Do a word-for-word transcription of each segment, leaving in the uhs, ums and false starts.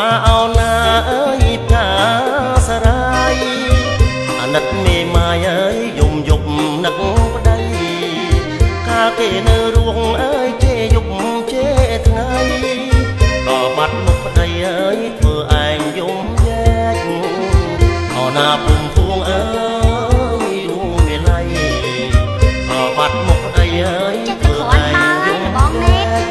ว่าเอาหน้าเอ้ยกาสรายอนัดไม่มาเอ้ยยมยบนักได้กาเกเนรวงเอ้ยเจยบเจทไงต่อมัดนกได้เอ้ยเพื่ออ้ายยมแยกเอาหน้าปุ่มพวงเอ้ยดูไม่ไล่ต่อมัดนกได้เอ้ยเพื่ออ้ายยมแยก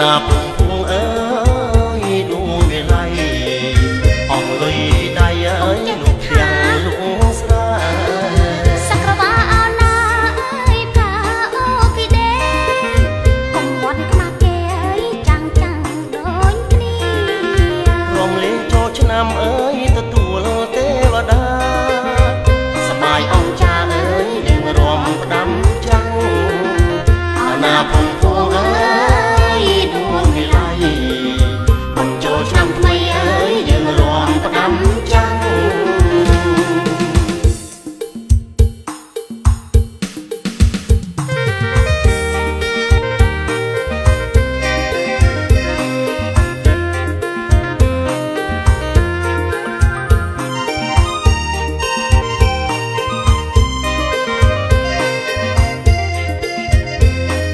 นาปุงพุงเอ้ยดูไม่ไล่ออกเลยได้เอ้ยลูกเพียงลูกสลายสักระบะเอาหน้าเอ้ยพาโอ้พี่เด่นกงวัดมาเกยจังจังโดนคดีรวมเลี้ยงโจชนำเอ้ยตะตัวเทวดาสบายองจาเอ้ยเด่นรวมประดำจังเอาหน้าปุงพุงเอ้ยคนโจชำไม่เอ้ยยืนรวมประดำจัง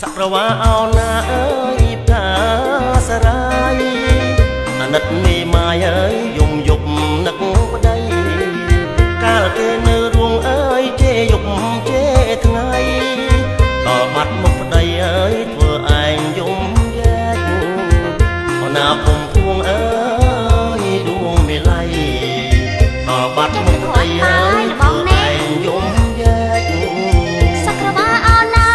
สักระว่าเอาหน้าเอ้ยกาสรายอนัดไม่มาเอ้ยยมยบนักได้กาเกเนรวงเอ้ยเจยบเจทไงต่อมัดนกได้เอ้ยเพื่ออ้ายยมแยกเอาหน้าผมพวงเอ้ยดวงไม่ไล่ต่อมัดนกได้เอ้ยเพื่ออ้ายยมแยกสักระว่าเอาหน้า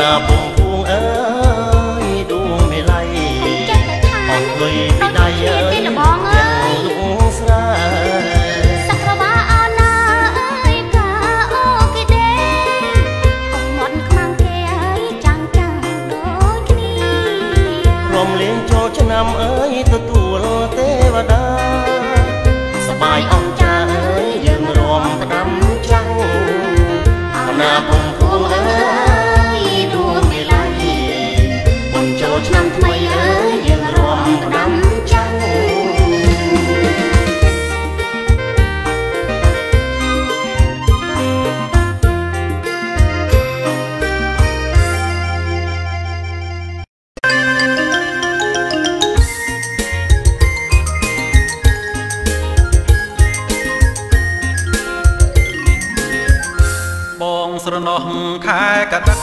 นาปุงพุงเอ้ยดูไม่ไล่ออกเลยไม่ได้เอ้ยลูกสลายสักระว่าเอาหน้าเอ้ยกาโอกิเดนกงวัดมังเกยจังจังโดนคดีรวมเลี้ยงโจชนำเอ้ยตะตัวเทวดาสบายองจาเอ้ยยืนรวมประดำจังเอาหน้าปุงพุงเอ้ยน้ำทำไมเอ้ยยืนรวมประดำจังบองสระนองคายกระดัก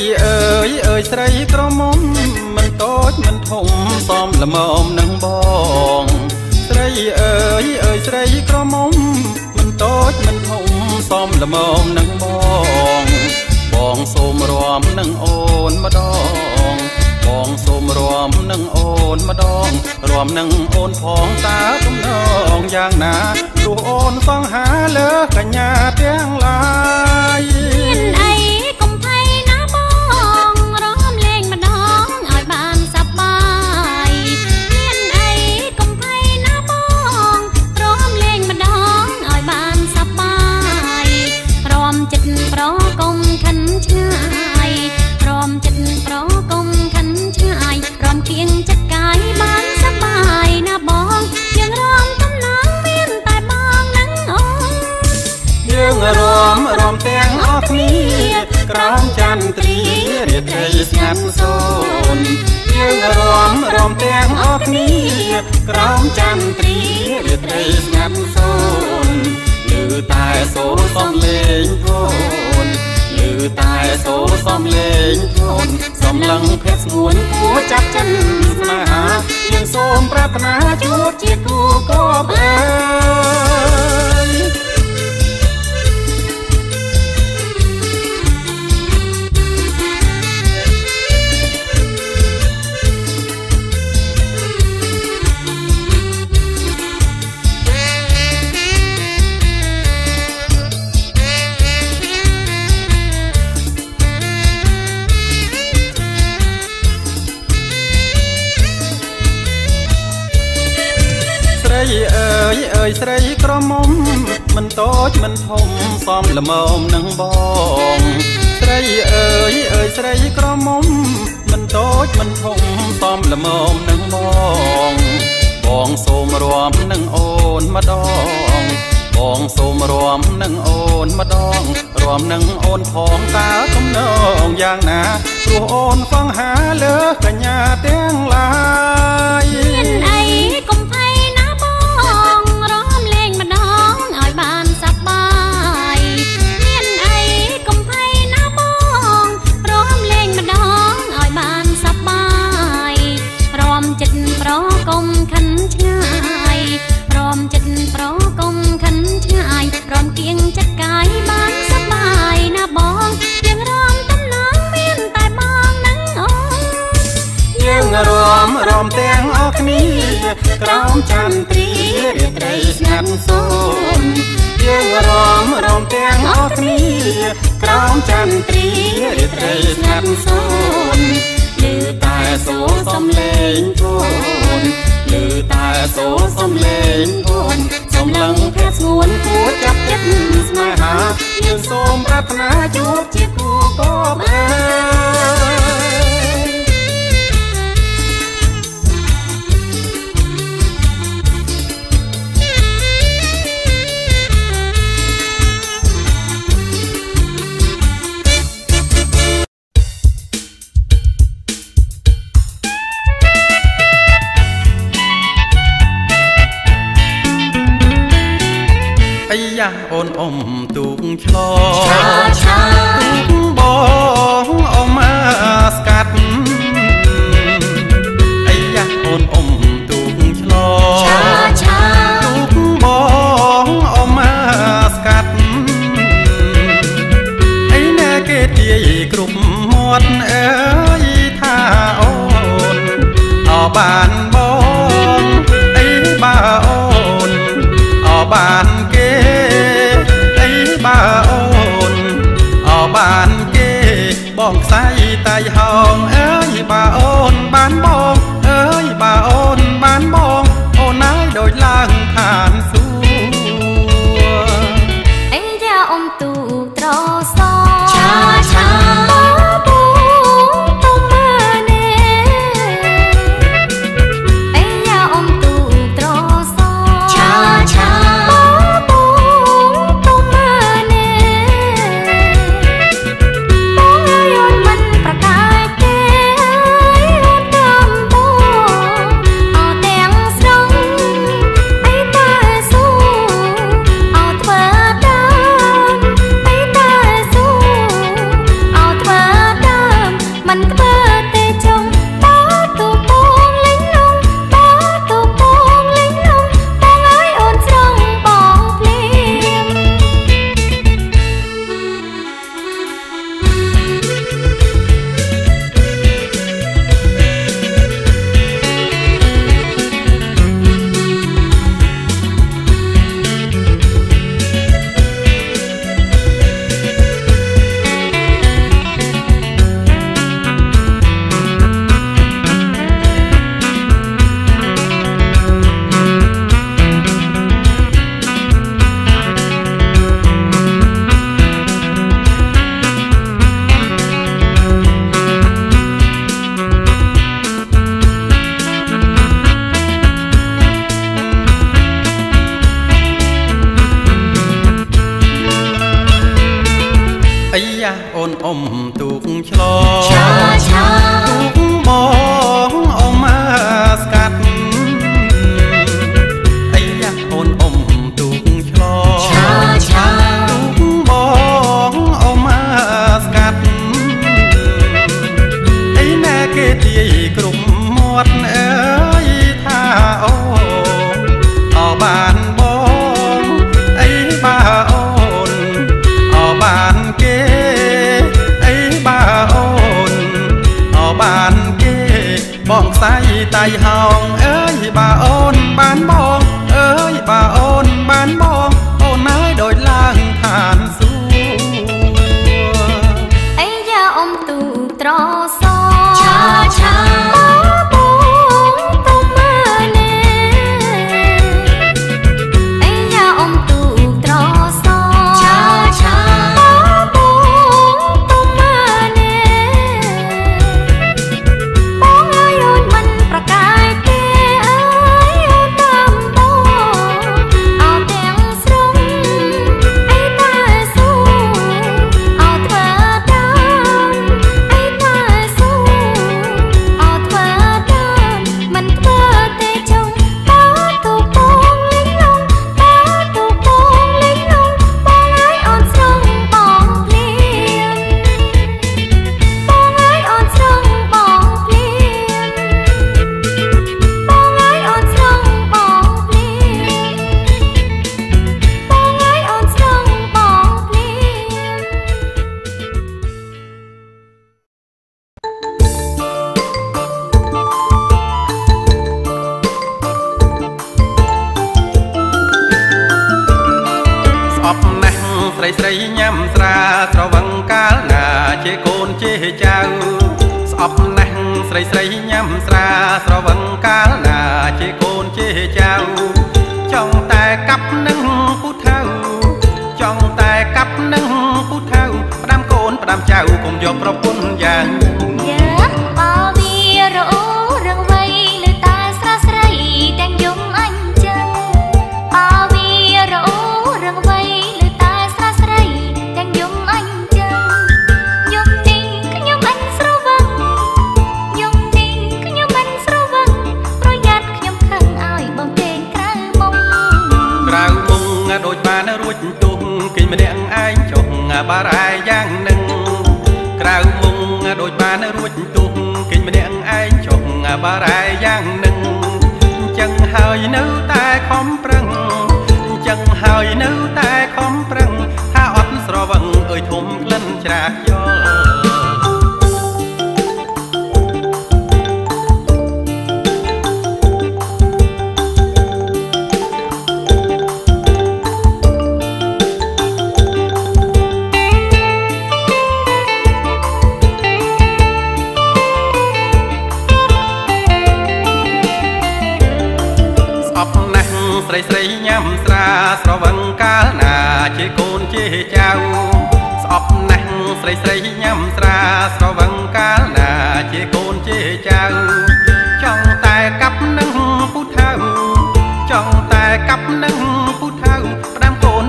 ยเอ๋ยเอ๋ยใส่กระมมมันโต๊ดมันถมซ้อมละมอมนังบองใส่เอ๋ยเอ๋ยใส่กระมมมันโต๊ดมันถมซ้อมละมอมนังบองบองโสมรวมนังโอนมาดองบองโสมรวมนังโอนมาดองรวมนังโอนพองตาตุ่มน้องอย่างหนาดูโอนส่องหาเลิกกันยาเพียงลายกรามจันทรีเรียกใจสนับสนยังรวมรวมแตงออกนี้กรามจันทรีเรียกใจสนับสนหรือตายโสซ้อมเล่งโทนหรือตายโสซ้อมเล่งโทนซ้อมลังเพชรมวนหัวจับจันสนายังโสมปรารถนาจุดจิตกูก็เบยเอ๋ยเอ๋ยใส่กระมมมันโต๊ดมันถมซ้อมละมอมนังบองใส่เอ๋ยเอ๋ยใส่กระมมมันโต๊ดมันถมซ้อมละมอมนังบองบองโสมรวมนังโอนมาดองบองโสมรวมนังโอนมาดองรวมนังโอนพองตาตุ่มน้องอย่างหนาตัวโอนฟังหาเลิกกันยาเตียงลายรอมแตงออกนี้กรามจันทรีเรียกใจสนับสนยังรอมรอมแตงออกนี้กรามจันทรีเรียกใจสนับสนหรือตายโสซ้อมเล่งโทนหรือตายโสซ้อมเล่งโทนสมลังแพทย์สวนกูจับเย็ดสมาหายังโสมปรารถนาจูบจิตกูก็เบยโอนอมตุกชลอตุกบองอมมาสกัดไอ้ยะโอนอมตุกชลอตุกบองอมมาสกัดไอ้แน่เกตีกรุบหมดเอ้ยท่าโอนเอาบานบองไอ้บาโอนเอาบานเกบ้าโอนเอาบ้านเก๋บ้องใส่ไตห้องเอ้ยบ้าโอนบ้านบ้องเอ้ยบ้าโอนบ้านบ้องโอนนายโดยล่างฐานสูงเอ็งจะอมตูกตรอซอชาชาปูปูมาเน่เอ็งจะอมตูกตรอซอชาชา มองใส่ไตห้องเอ้ยบ่าโอนบ้านมองเอ้ยบ่าโอนบ้านมองโอนไม้โดยล่างผ่านสูไอ้ยาอมตูตรอซอชาชาปูปูมาเน่ไอ้ยาอมตูตรอซอชาชาปูปูมาเน่มองไอ้โดนมันประกายเตะไอ้โดนตามโบเอาแตงสรงไอ้ตาสู้เอาเธอตามไอ้ตาสู้เอาเธอตามมันเธอเตะจงตาตูโป่งเล็งลงตาตูโป่งเล็งลงมองไอ้อ่อนสรงปองเพลียงมองไอ้อ่อนสรงปองเพลียงมองไอ้อ่อนสรงปองเพลียงมองไอ้อ่อนสรงปองเพลียง สอบแม่งใส่ใส่ย่ำตราตระวังกาลนาเจ้าโกนเจ้าเจ้าสอบแม่งใส่ใส่ย่ำตราตระวังกาลนาเจ้าโกนเจ้าเจ้าจ้องแต่กับนึ่งผู้เท่าจ้องแต่กับนึ่งผู้เท่าประดามโกนปร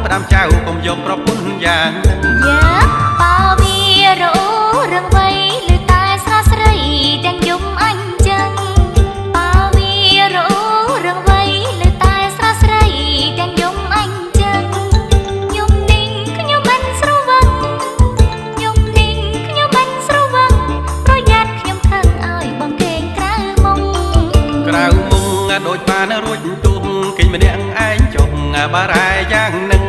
ะดามเจ้าคงยอมประปุ่นอย่างเยอะเบาวีเราเรื่องไว้หรือตาสระใสแต่งยมอันจังเบาวีเราเรื่องไว้หรือตาสระใสแต่งยมอันจังยมนิ่งก็ยมอันสระวังยมนิ่งก็ยมอันสระวังประหยัดก็ยมขังอ้ายบ่มเต็งกระมงกราวมุงโดยบานรวดจุกกินมาเด้งไอ้จงบารายย่างหนึ่ง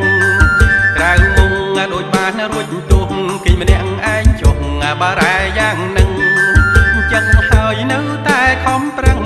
กราวมุงโดยบานรวดจุกกินมาเด้งไอ้จงบารายย่างหนึ่งจังเฮยนู้ตายคอมปรึง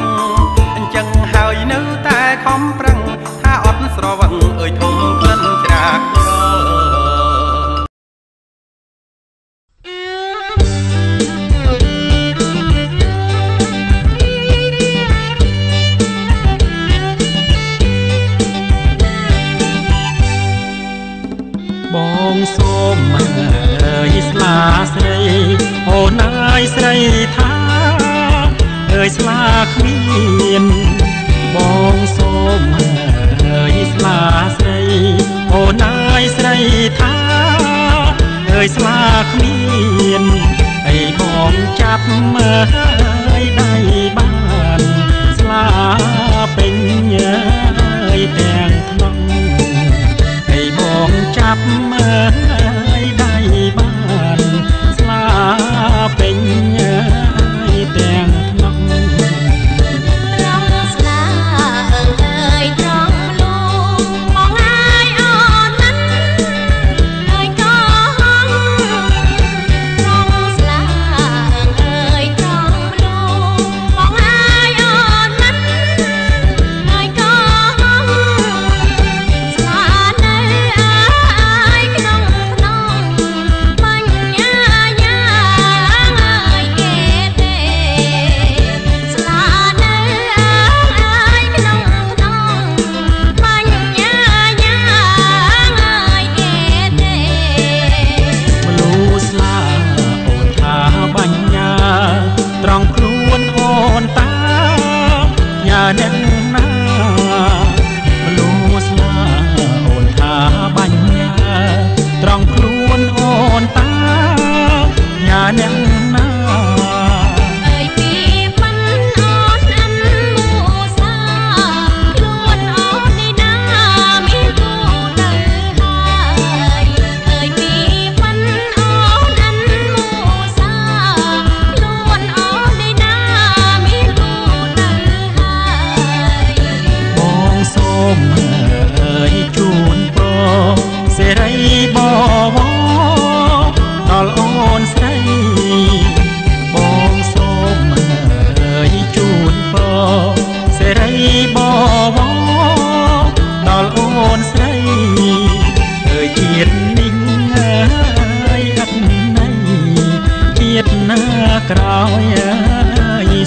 จังเฮยนู้ตายคอมปรึงถ้าอัดสระวังเอ่ยทุ่มกลิ้นจากยอใส่ใส่ย่ำตราสระวังกาลนาเจ้าโกนเจ้าเจ้าสอบนั่งใส่ใส่ย่ำตราสระวังกาลนาเจ้าโกนเจ้าเจ้าจ้องแต่กับนึ่งผู้เท่าจ้องแต่กับนึ่งผู้เท่าประดามโกนประดามเจ้าคงยกประปุ่นอย่างเยอะเบาวีเราเรื่องไว้หรือตาสระใสแต่งยมอันจังเบาวีเราเรื่องไว้โดยปานรวดจุกกินมาเด้งไอ้จงบารายย่างหนึ่งกราวมุงโดยปานรวดจุกกินมาเด้งไอ้จงบารายย่างหนึ่งจังเฮยนู้ตายคอมปรึงจังเฮยนู้ตายคอมปรึงถ้าอดสระวังเอ่ยทุ่มกลิ้นจากส้มเอ๋ยสลาสไลโอนายสไลท้าเอ๋ยสลาขมีนบองส้มเอ๋ยสลาสไลโอนายสไลท้าเอ๋ยสลาขมีนไอ้บองจับเอ๋ยได้บ้านสลาเป็นเอ๋ยแตงนองไอ้บองจับได้บ้านสลาเป็นยายแตงน้องตรงสลาเอิงเอ่ยตรงลุงมองไอ้อ่อนนั้นเอ่ยก็ห้องตรงสลาเอิงเอ่ยตรงลุง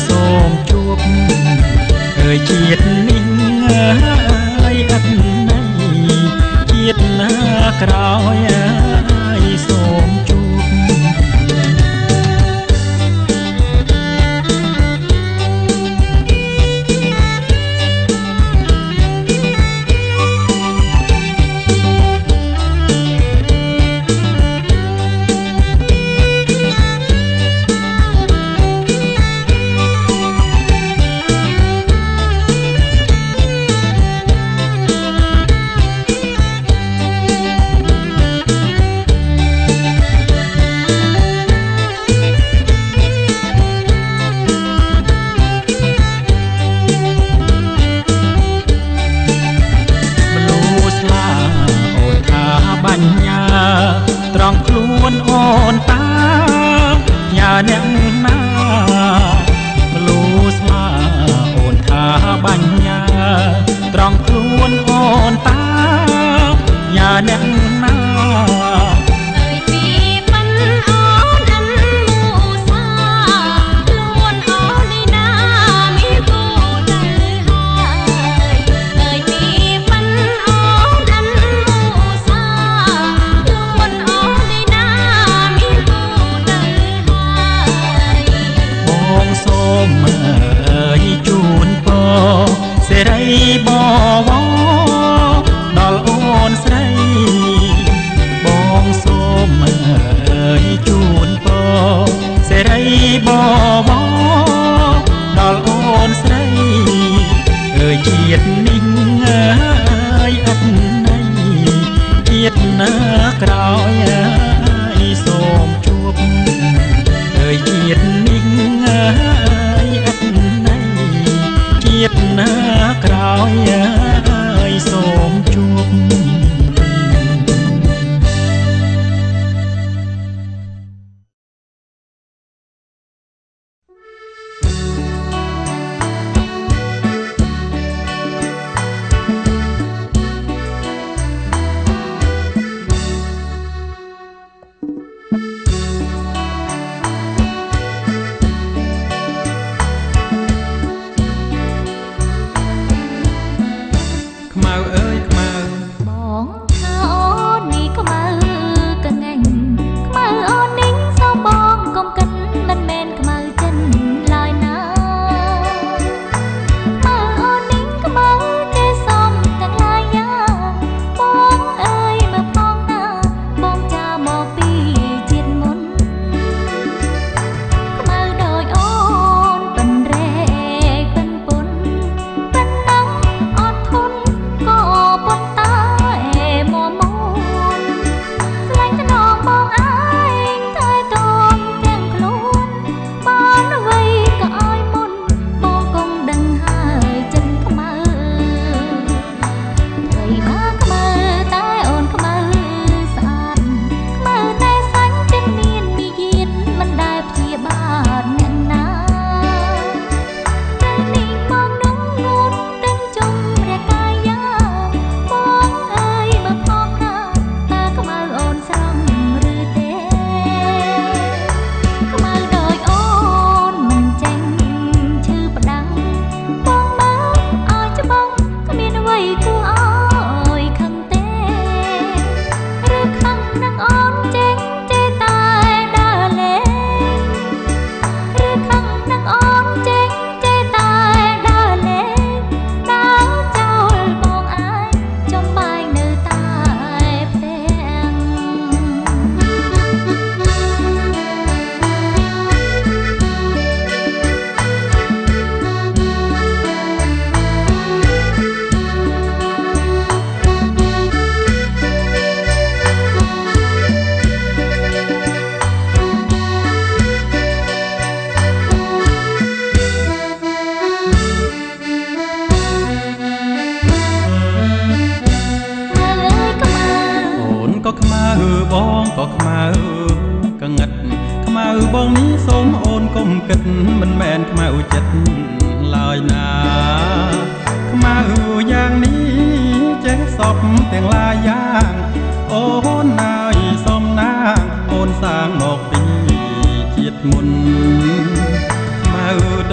โสมจุบเอ่ยเกียดนิ่งไอ้อันไหนเกียดหน้ากราวไอ้โสมจุบ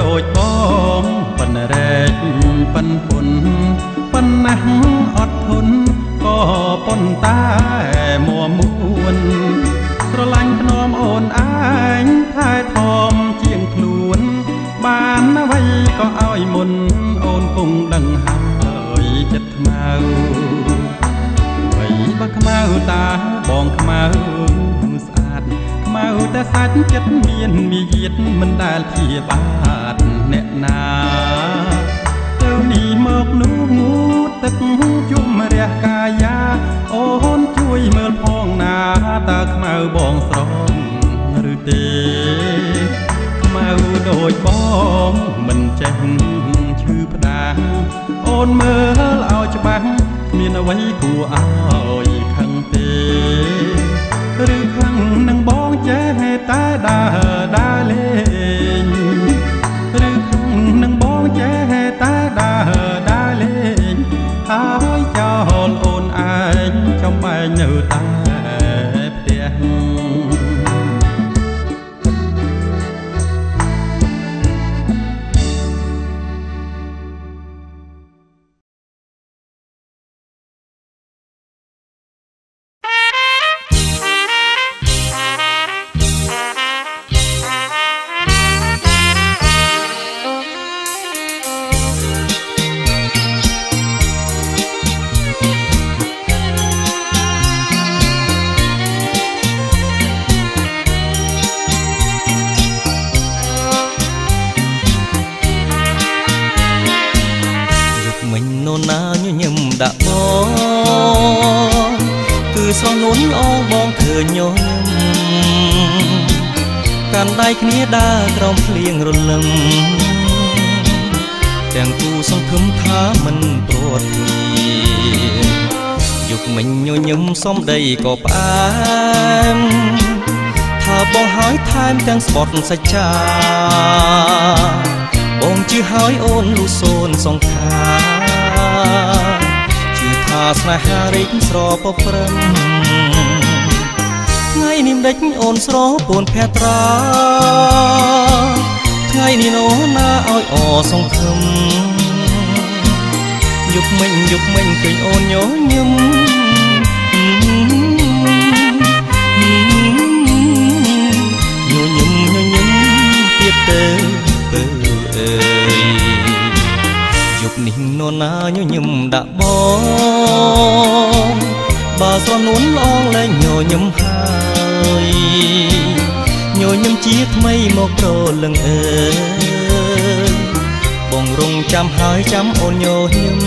โดยพร้อมปันแรงปันผลปันนังอดทนก็ปนตามัวมวนตระลังขนมโอนอ้ายท้ายทอมเจียงคลวนบานไว้ก็อ้อยมนโอนคงดังหายจัดเมาไว้บักเมาตาบองเมาสะอาดเมาแต่สัดจัดเมียนมีเย็ดมันได้ที่บาดแน่นาเจ้าหนีหมอกนูงูตึกจุ่มเรียกายาโอนช่วยเมื่อพองนาตาเมาบองสองหรือเตเมาโดยบ้องมันแจ้งชื่อพระดาโอนเมื่อเอาจะบังมีนไว้กูเอาอีกครั้งเตหรือครั้งนังบ้องแจ้ให้ตาดาดาเลงหรือครั้งนังบ้องแจ้ให้ตาดาดาเลงหายจอลโอนอายจำไปเนื้อตาเพียงนี้ดากรอมเพลียงรลึงแต่งกูสงคมท้ามันโปรดทีหยุกมันโยนยิ้มซ้อมได้ก็ปานถ้าบ้องหายทายแต่งสปอตสัจจาบ้องชื่อหายโอนลูโซนสองขาชื่อทาสนาหาริกสรอปเปรมថ្ងៃនេះដេចអូនស្រោពូនភេត្រាថ្ងៃនេះនោណាឲ្យអសង្ឃឹមយុគមិញយុគមិញឃើញអូនញញឹមញញឹមញញឹមទៀតទៅទៅអើយយុគនេះនោណាញញឹមដាក់បងបើស្រនួនអងលែងញញឹមហើយញញឹមជាថ្មីមកប្រលឹងអើយបងរងចាំហើយចាំអូនញញឹម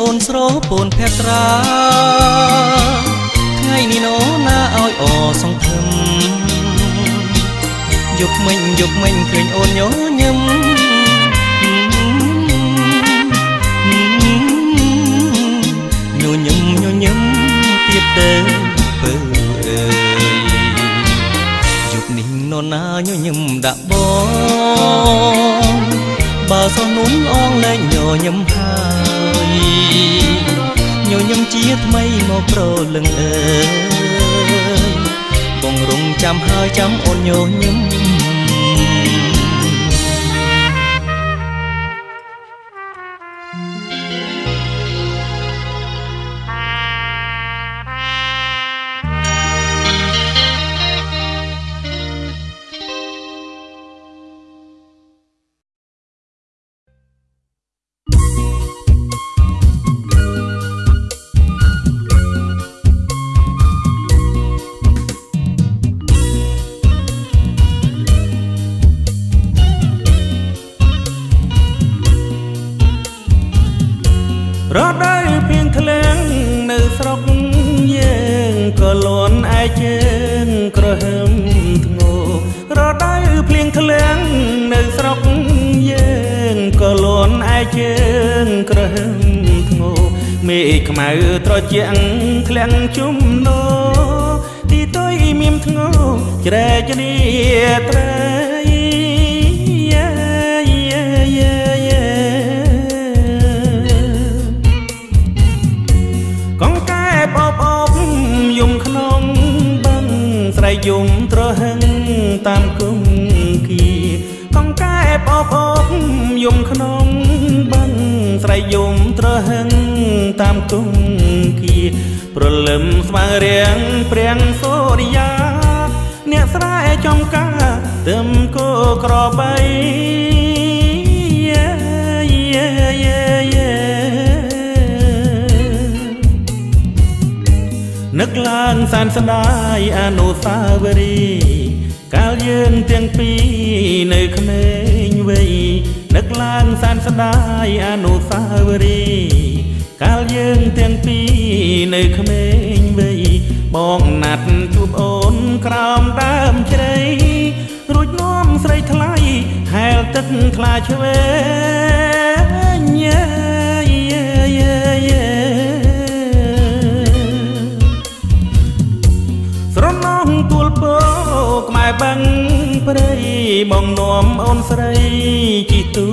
អូនស្រោពូនភេត្រាថ្ងៃនេះនោណាឲ្យអសង្ឃឹមយុគមិញយុគមិញឃើញអូនញញឹមញញឹមញញឹមទៀតទៅបើអើយយុគនេះនោណាញញឹមដាក់បងបើសនុនអងលែងញញឹមហើយញញឹមជាថ្មីមកប្រលឹងអើយបងរងចាំហើយចាំអូនញញឹម รอดได้เพียงทะเลงในสระเย็นก็หลอนไอเจนกระหึ่มโง่รอดได้เพียงทะเลงในสระเย็นก็หลอนไอเจนกระหึ่มโง่มีขมายตรอเจียงทะเลงจุ่มโนตีต้อยมิมโง่จะได้จะดีตรายยมตรหังตามกุมกีกองแกปอปอยมขนมบังใส่ยมตรหังตามกุมกีประเลิมสมาเรียงเปรียงโซดิยาเนี่ยสายจอมกาเติมก็กรอใบนักลางสารสนายอนุสาวรีย์กาวยืนเตียงปีในเขมรเวยนักลางสารสนายอนุสาวรีย์กาวยืนเตียงปีในเขมรเวยมองนัดจูบโอนกรามตามใจรุ่ยน้อมใส่ทลายแหวตึกคลาชเวบังปรายมองน้อมอ่อนใสจิตตุ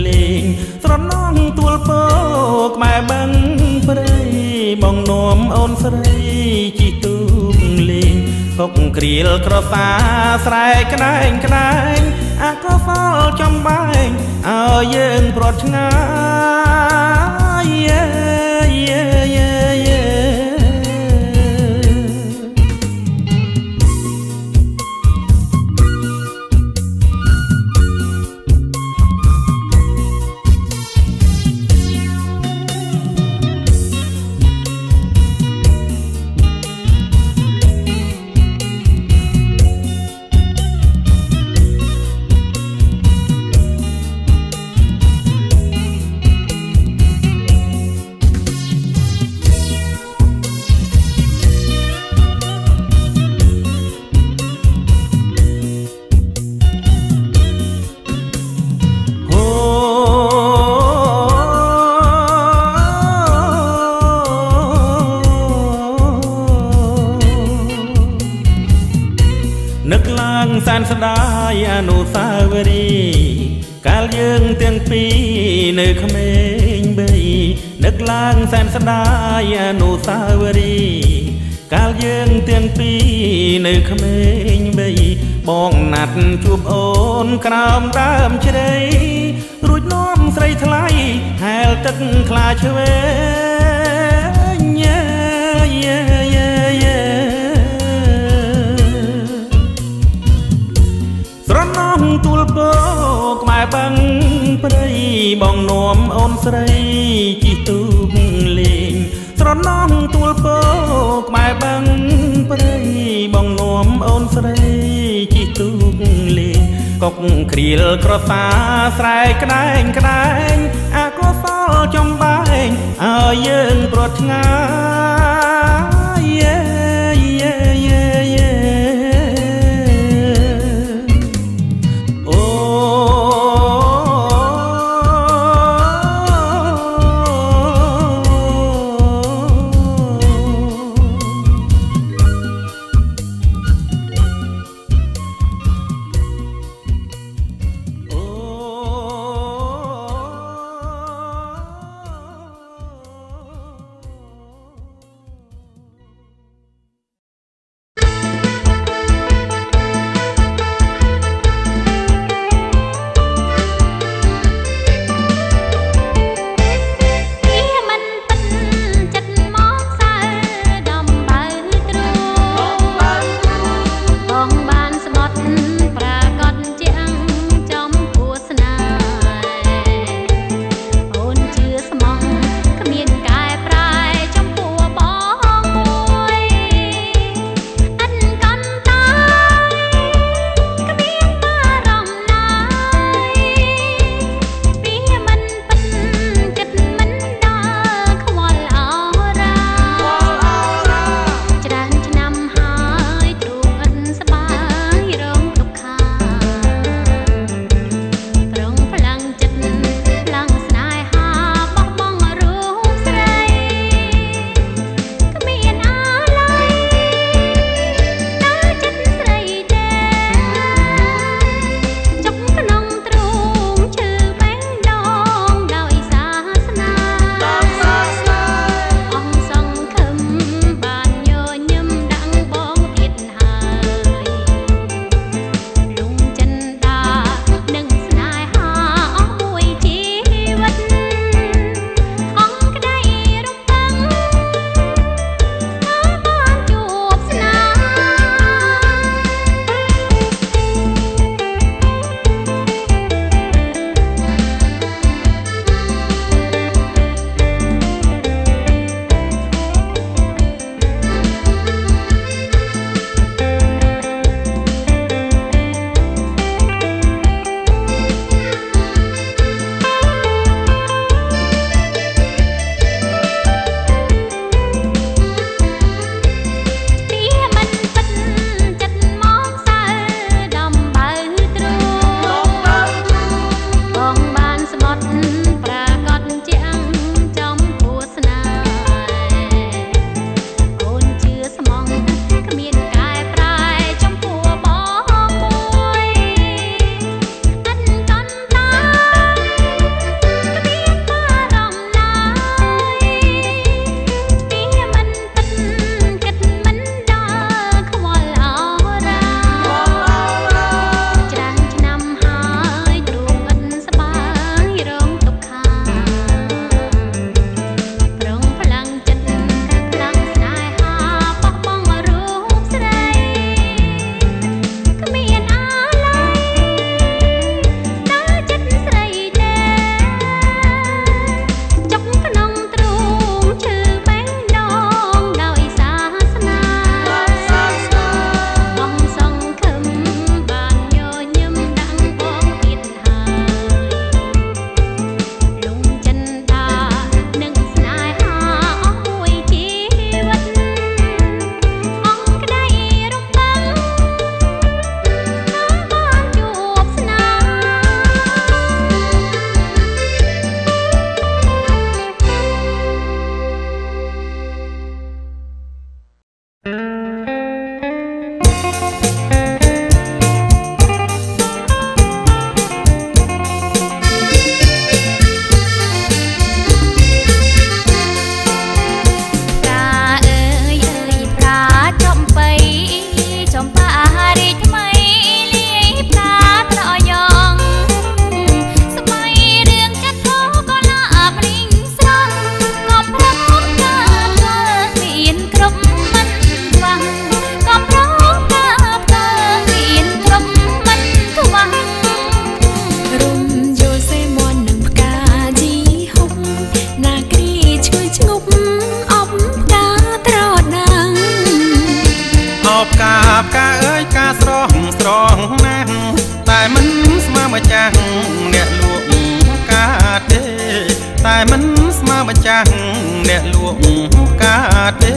เลงสระน้องตัวโป๊กมาบังปรายมองน้อมอ่อนใสจิตตุเลงกกเกลียวกระสาใส่กระไดกระไดอาก็เฝ้าจำใบเอาเย็นปลอดงายสันสดายอนุสาวรีย์กาลยืนเตียงปีนึกเมงใบนึกลางสันสดายอนุสาวรีย์กาลยืนเตียงปีนึกเมงใบมองนัดจูบโอนกรามตามใจรุ่ยน้อมใส่ทลายแหวตึกคลาชเวตัวโป๊กมาบังปรายมองน้อมอ่อนใสจิตตุเลงสระน้องตัวโป๊กมาบังปรายมองน้อมอ่อนใสจิตตุเลงกกเกลียวกระสาใส่กระไดกระไดอาก็เฝ้าจำใบเอาเย็นปลอดงาย มันสมาบัจจังเน่หลวงกาเต้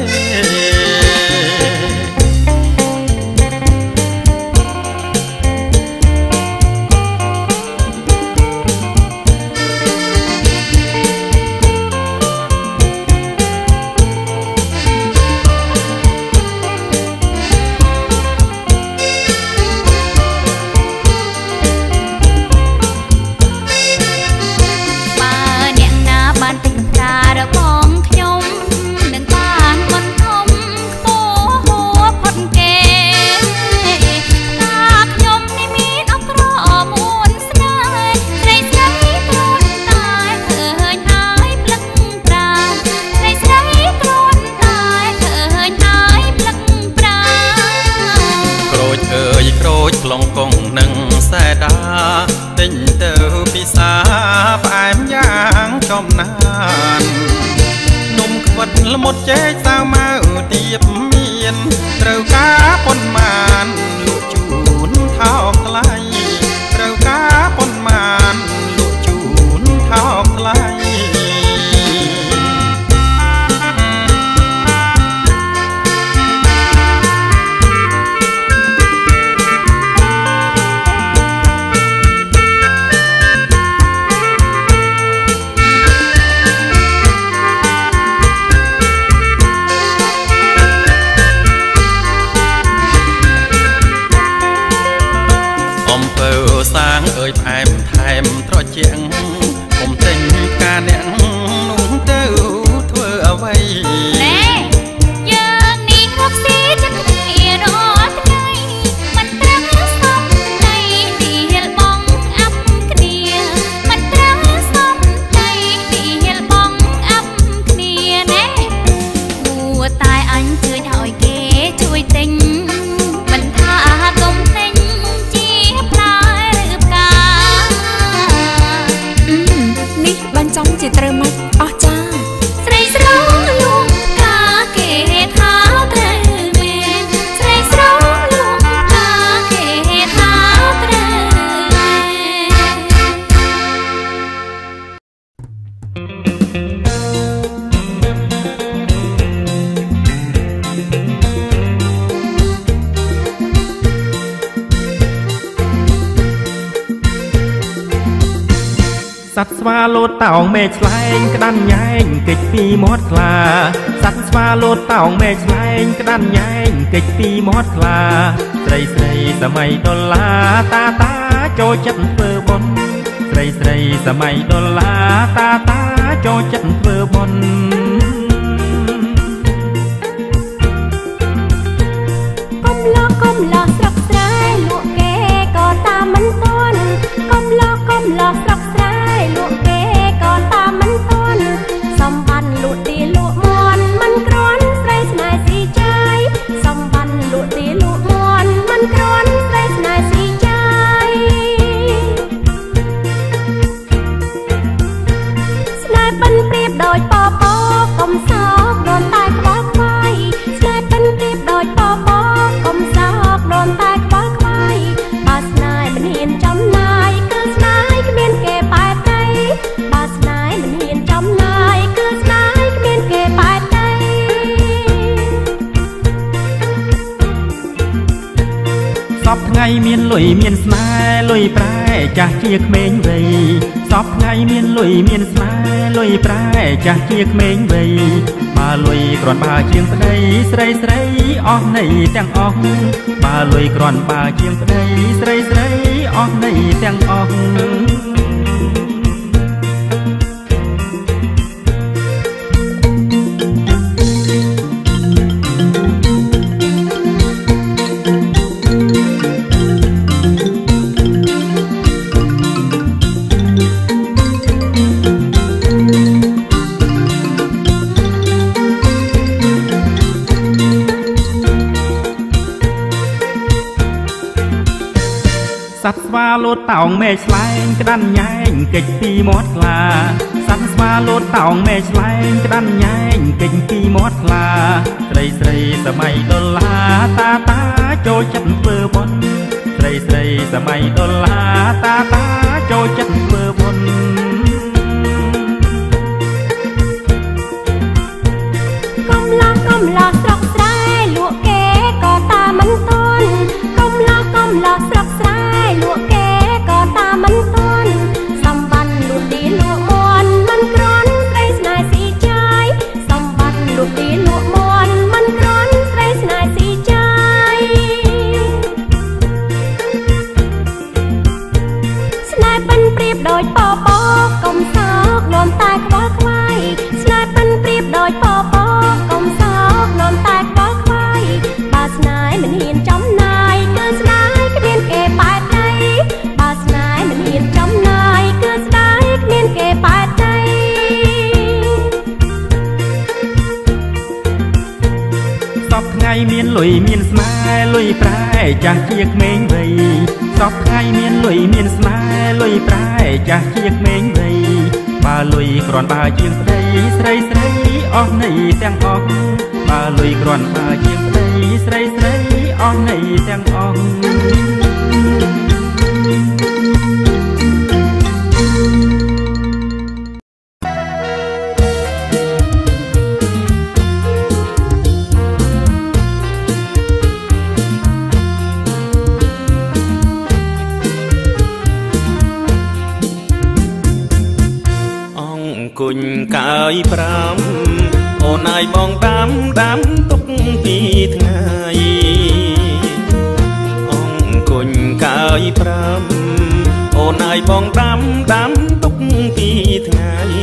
สัตว์สวาโลดเต่าเมฆไลงกระดันแยงเกิดปีมอดคลาสัตว์สวาโลดเต่าเมฆไลงกระดันแยงเกิดปีมอดคลาใส่ใส่สมัยดอลลาตาตาโจจัดเฟอบนใส่ใส่สมัยดอลลาตาตาโจจัดเฟอบนก้มล้อก้มล้อสับสายลูกแกก็ตามมันต้นก้มล้อก้มล้อสับลูกเกก่อนตามมันต้นสมบันลูกตีลูกมอนมันกรอนใส่นายสีใจสมบันลูกตีลูกมอนมันกรอนใส่นายสีใจนายเป็นเปรียบโดยปอปอกลมซอกโดนตายคว้าควายนายเป็นเปรียบโดยปอปอกลมซอกโดนตายคว้าควายอาสนายเป็นเห็นจำนายก็นายเมียนเก็บสอบไงเมียนลุยเมียนสนายลุยปลายจะเจียกเมงเวสอบไงเมียนลุยเมียนสนายลุยปลายจะเจียกเมงเวมาลุยกรอนบาเจียงไดใส่ใส่ออกในแต่งออกมาลุยกรอนบาเจียงไดใส่ใส่ออกในแต่งออกโลดเต่าเมฆไลงกระดันแยงเก่งปีมอดลาสัตว์สวาโลดเต่าเมฆไลงกระดันแยงเก่งปีมอดลาใส่ใส่สมัยดอลลาตาตาโจจัดเฟอบนใส่ใส่สมัยดอลลาตาตาโจจัดเฟอบน เมียนลุยเมียนสไนลุยปลายจากเกียกเมงใบซอกไข่เมียนลุยเมียนสไนลุยปลายจากเกียกเมงใบมาลุยกรอนบาเจียงใสใสใสออกในแตงออกมาลุยกรอนบาเจียงใสใสใสออกในแตงออกกุญกายปรำโอนายบองตามตามตุกปีทงายองกุญกายปรำโอนายบองตามตามตุกปีทงาย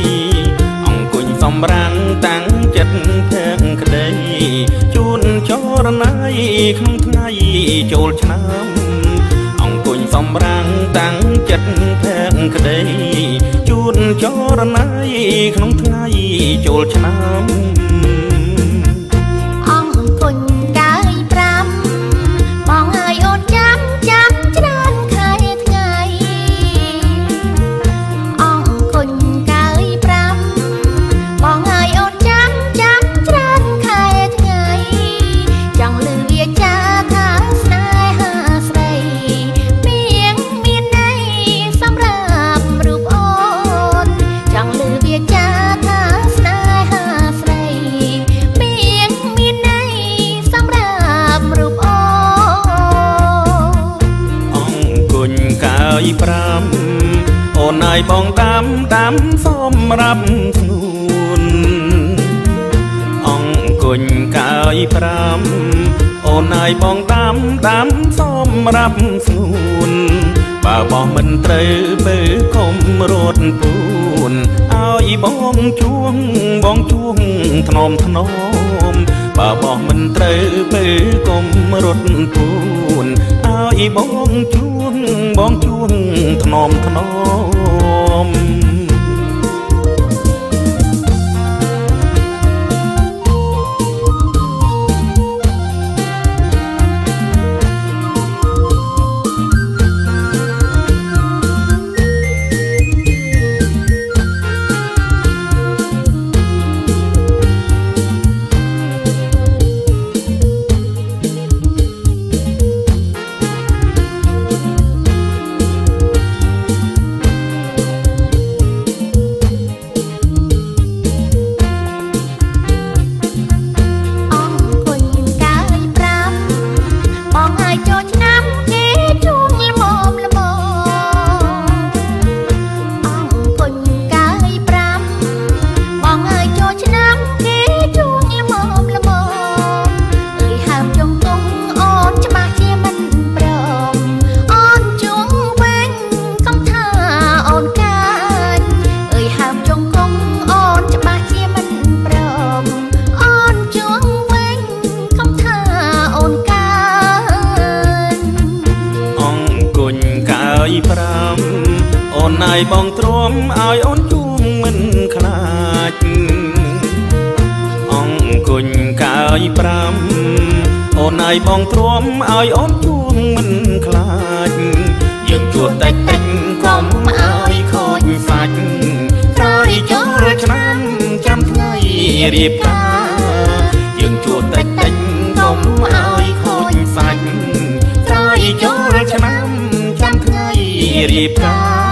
องกุญสำรังตั้งจัดแทงกระไดจูนชอระนายข้างในโจลช้ำองกุญสำรังตั้งจัดแทงกระไดจูนชอระนายขนมไทยโจลชน้ำอ่องกุญกายปรำมองเฮยอดจำจำจะนอนเคยไงอ่องกุญกายปรำมองเฮยอดจำจำจะนอนเคยไงจังลือเวียจ้าท้าสนายหาใส่เมียงมีในสำราบรูปปรำโอนายบองตามตามซ้อมรับนูนอ่องกุญกายปรำโอนายบองตามตามซ้อมรับนูนบ่าบองมันเตยเปื้อคมรถปูนเอาอีบองช่วงบองช่วงถนอมถนอมบ่าบองมันเตยเปื้อคมรถปูนเอาอีบองช่วงบองช่วงถนอมถนอมนายบองตรวมอายอ้นจุ่มมันขลาดอ่องกุญกายปรำโอนายบองตรวมอายอ้นจุ่มมันขลาดยืนจวดแต่เต็งกลมอายคอยฝันคอยเจ้าระชนั้นจำไงรีบตายืนจวดแต่เต็งกลมอายคอยฝันคอยเจ้าระชนั้นจำไงรีบตา